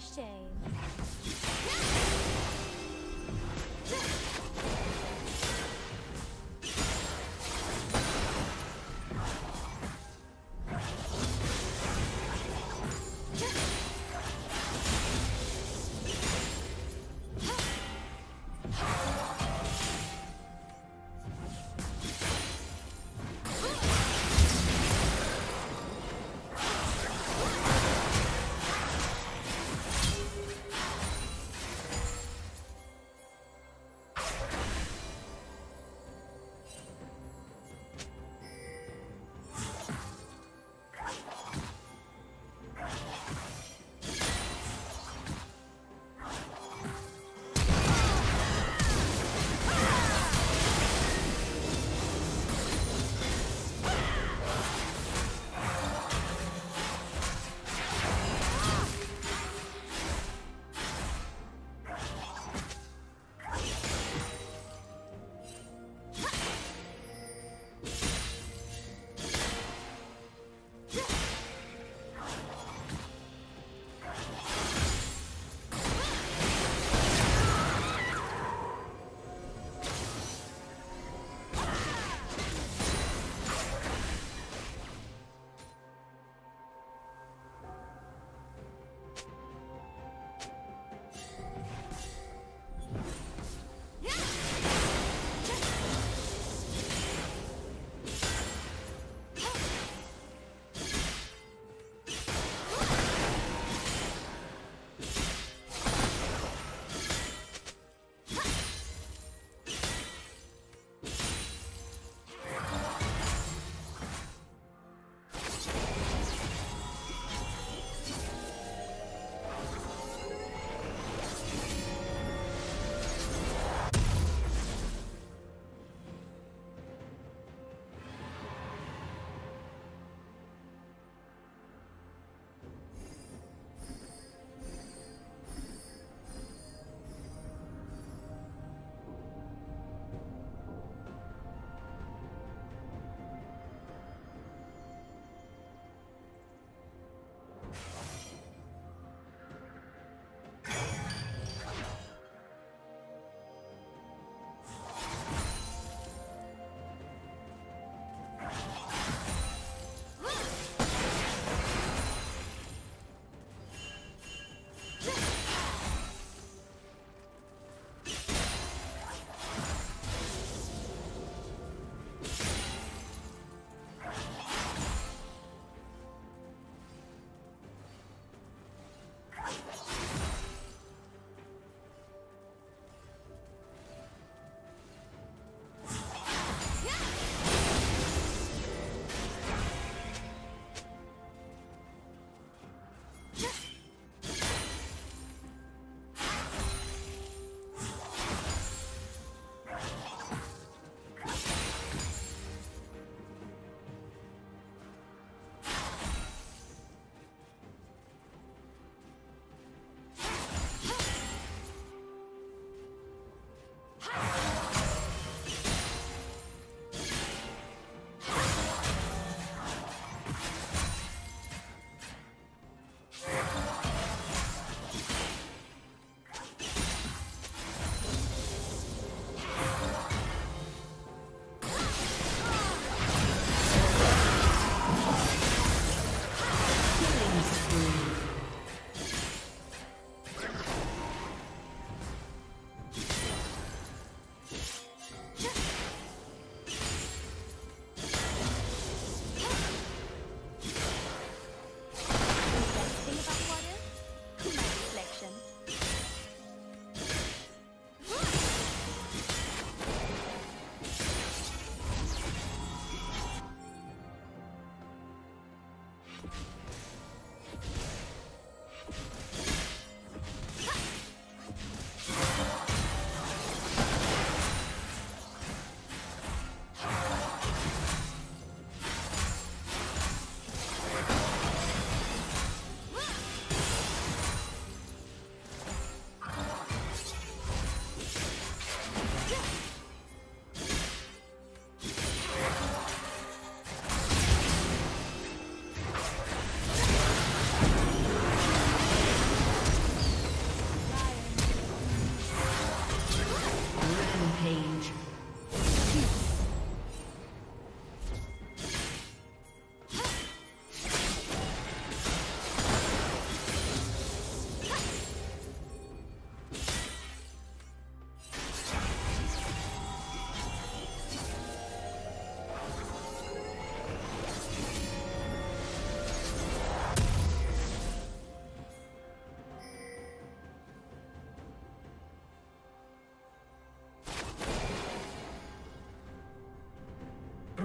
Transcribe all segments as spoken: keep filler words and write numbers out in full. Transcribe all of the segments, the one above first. shame.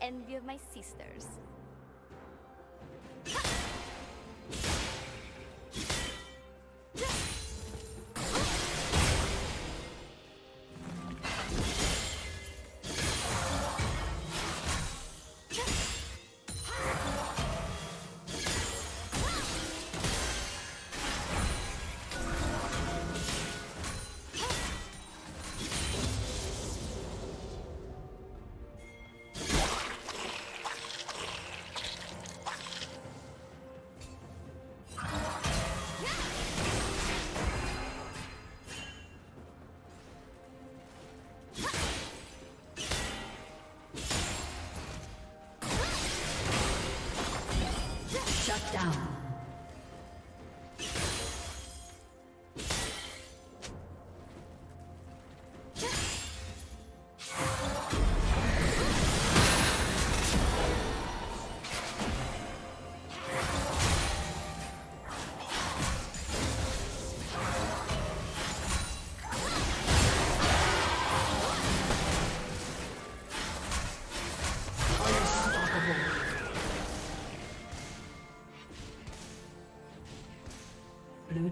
Envy of my sisters. Shut down. Blue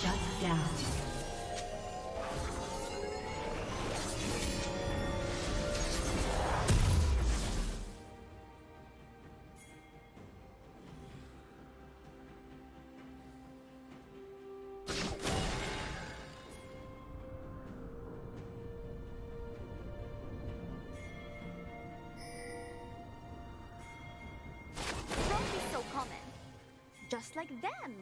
Shut down. Just like them.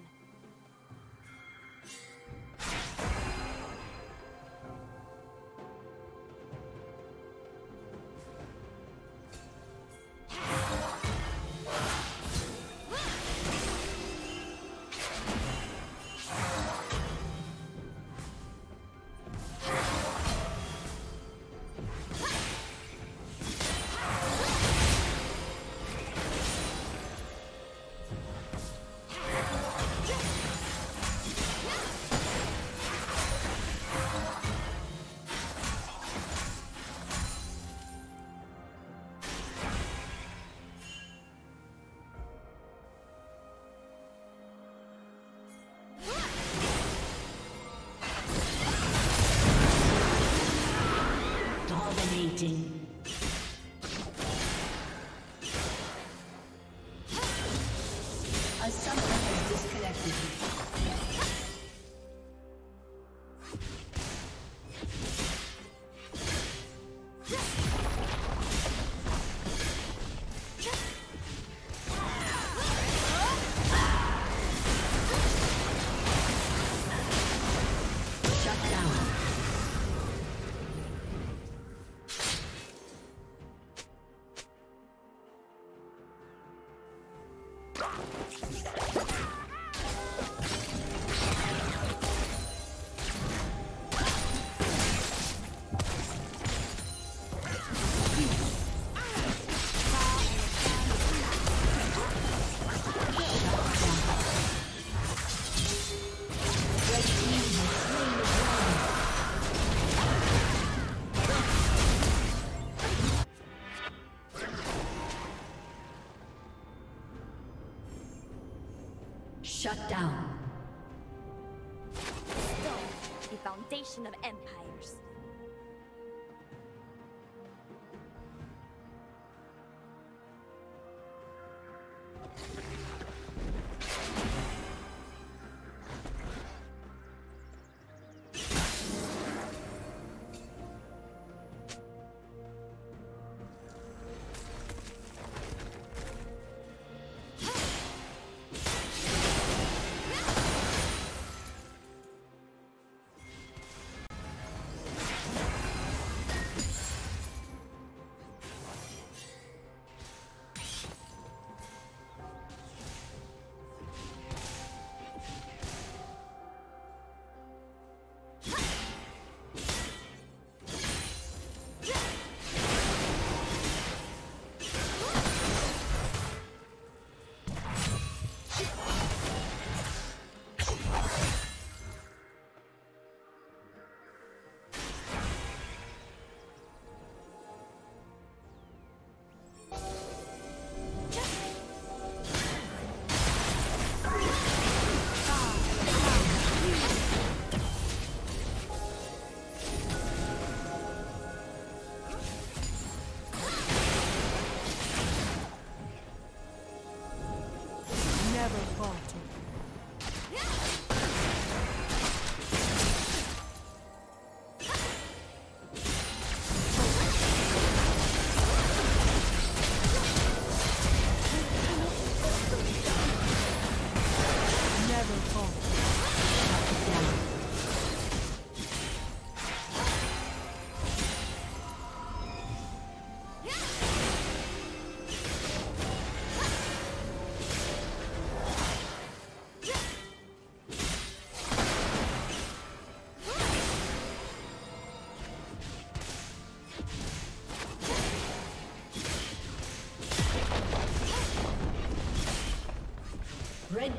Dominating. A summoner has disconnected. Shut down. Stone, the foundation of empires. Red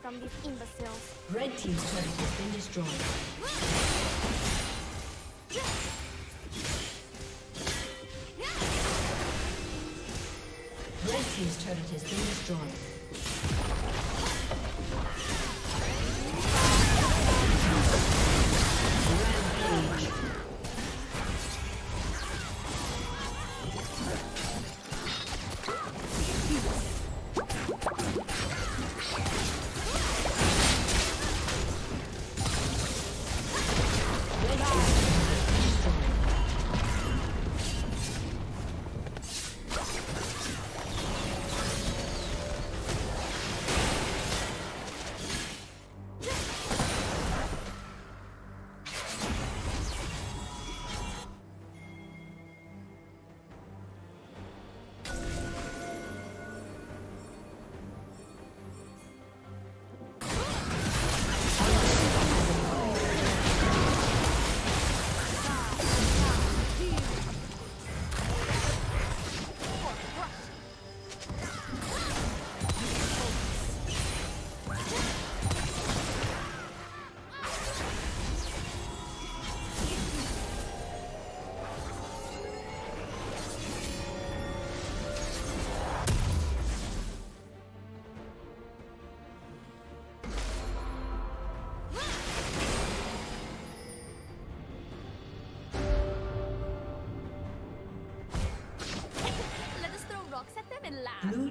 From these imbeciles. Red team's turret has been destroyed. Red team's turret has been destroyed. Demon Lab. Blue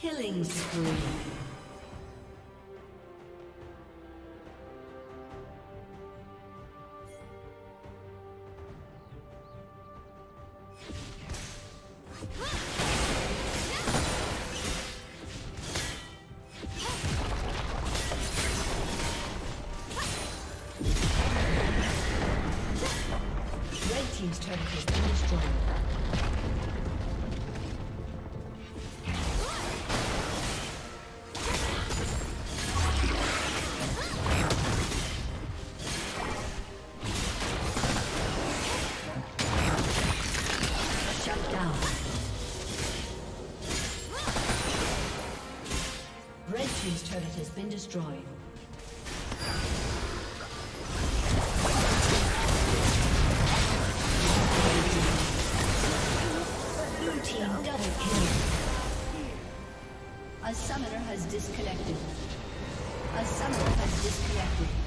Killing spree. His turret has been destroyed. Blue team double kill. A summoner has disconnected. A summoner has disconnected.